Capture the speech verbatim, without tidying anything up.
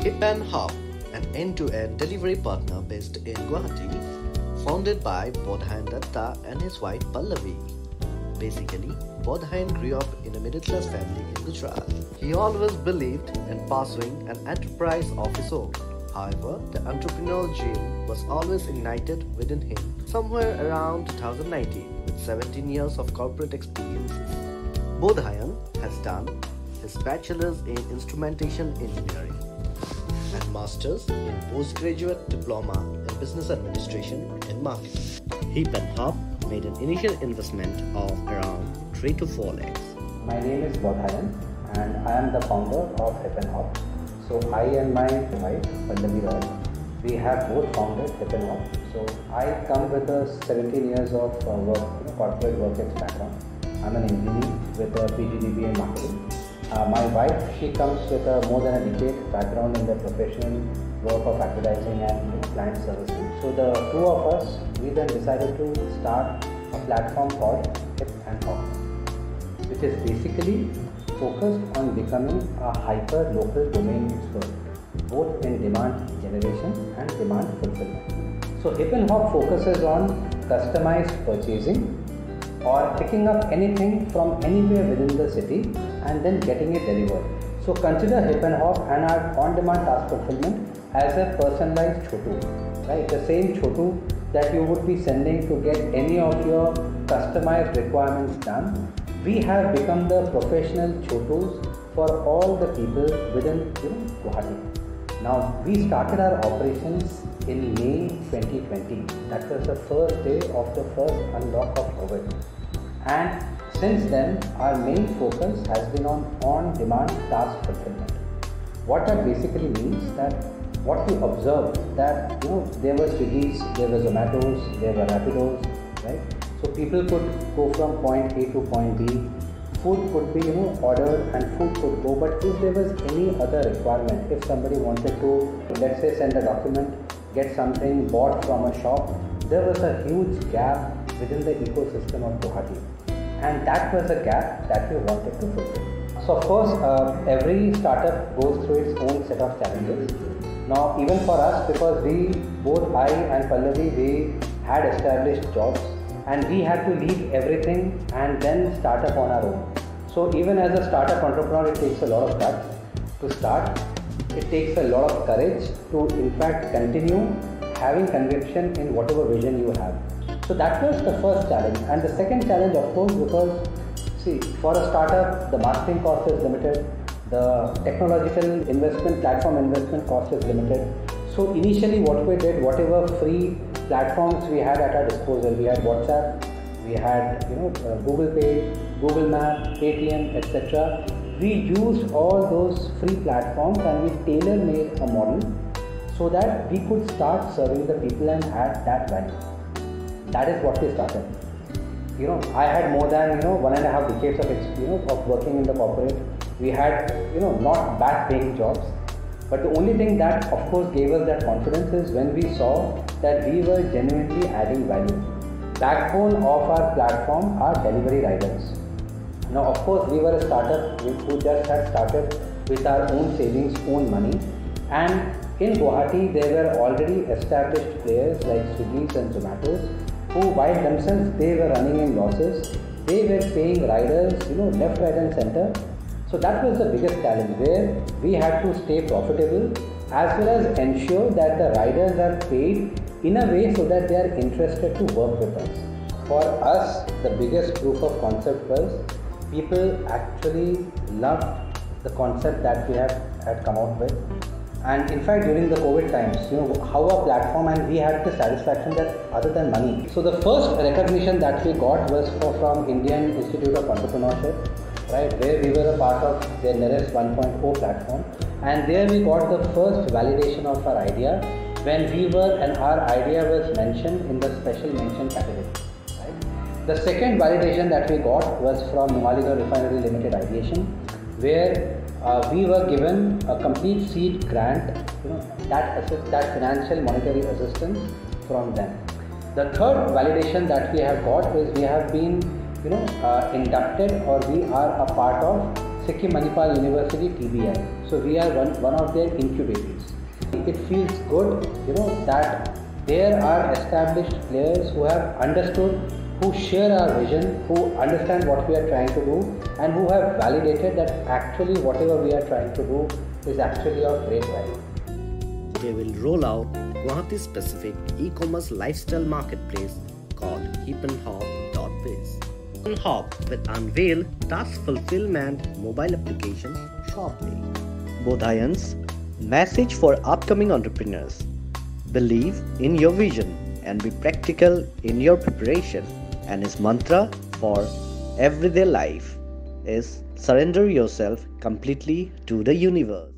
HipNHop, an end-to-end delivery partner based in Guwahati, founded by Bodhayan Datta and his wife Pallavi. Basically, Bodhayan grew up in a middle-class family in Gujarat. He always believed in pursuing an enterprise of his own. However, the entrepreneurial gene was always ignited within him. Somewhere around two thousand nineteen, with seventeen years of corporate experiences, Bodhayan has done his bachelor's in instrumentation engineering and master's in postgraduate diploma in business administration and marketing. HipNHop made an initial investment of around three to four lakhs. My name is Bodhayan and I am the founder of HipNHop. So I and my wife Pallavi Roy, we have both founded HipNHop. So I come with a seventeen years of work, you know, corporate work background. I'm an engineer with a P G D B A marketing. Uh, my wife, she comes with a more than a decade background in the professional work of advertising and client services. So the two of us, we then decided to start a platform called HipNHop, which is basically focused on becoming a hyper-local domain expert, both in demand generation and demand fulfillment. So HipNHop focuses on customized purchasing, or picking up anything from anywhere within the city and then getting it delivered. So consider HipNHop and our on-demand task fulfillment as a personalized chotu, right? The same chotu that you would be sending to get any of your customized requirements done. We have become the professional chotus for all the people within Guwahati. Now, we started our operations in May twenty twenty, that was the first day of the first unlock of COVID, and since then our main focus has been on on-demand task fulfillment. What that basically means that what we observed that you know there were Swiggy's, there were Zomato's, there were Rapido's, right? So people could go from point A to point B, food could be you know ordered and food could go, but if there was any other requirement, if somebody wanted to, let's say, send a document, get something bought from a shop, there was a huge gap within the ecosystem of Guwahati, and that was a gap that we wanted to fulfill. So of course, uh, every startup goes through its own set of challenges. Now even for us, because we, both I and Pallavi, we had established jobs and we had to leave everything and then start up on our own. So even as a startup entrepreneur, it takes a lot of guts to start. It takes a lot of courage to in fact continue having conviction in whatever vision you have. So that was the first challenge. And the second challenge, of course, because see, for a startup the marketing cost is limited, the technological investment, platform investment cost is limited. So initially what we did, whatever free platforms we had at our disposal, we had WhatsApp, we had you know Google Pay, Google Map, Paytm, et cetera. We used all those free platforms and we tailor-made a model so that we could start serving the people and add that value. That is what we started. You know, I had more than you know one and a half decades of experience of working in the corporate. We had you know not bad-paying jobs, but the only thing that of course gave us that confidence is when we saw that we were genuinely adding value. Backbone of our platform are delivery riders. Now of course we were a startup who just had started with our own savings, own money, and in Guwahati there were already established players like Swiggy's and Zomato's who by themselves they were running in losses, they were paying riders you know left, right and centre. So that was the biggest challenge where we had to stay profitable as well as ensure that the riders are paid in a way so that they are interested to work with us. For us the biggest proof of concept was people actually loved the concept that we have had come out with, and in fact during the COVID times, you know how our platform, and we had the satisfaction that other than money. So the first recognition that we got was for, from Indian Institute of Entrepreneurship, right, where we were a part of their NERES one point oh platform, and there we got the first validation of our idea when we were and our idea was mentioned in the special mention category. The second validation that we got was from Numaligarh Refinery Limited Aviation, where uh, we were given a complete seed grant, you know, that, assist, that financial monetary assistance from them. The third validation that we have got is we have been you know, uh, inducted, or we are a part of Sikkim Manipal University T B I. So we are one, one of their incubators. It feels good, you know, that there are established players who have understood, who share our vision, who understand what we are trying to do, and who have validated that actually whatever we are trying to do is actually of great value. They will roll out Guwahati-specific e-commerce lifestyle marketplace called hip and hop dot biz. HipNHop will unveil task fulfillment mobile applications shortly. Bodhayan's message for upcoming entrepreneurs: believe in your vision and be practical in your preparation. And his mantra for everyday life is surrender yourself completely to the universe.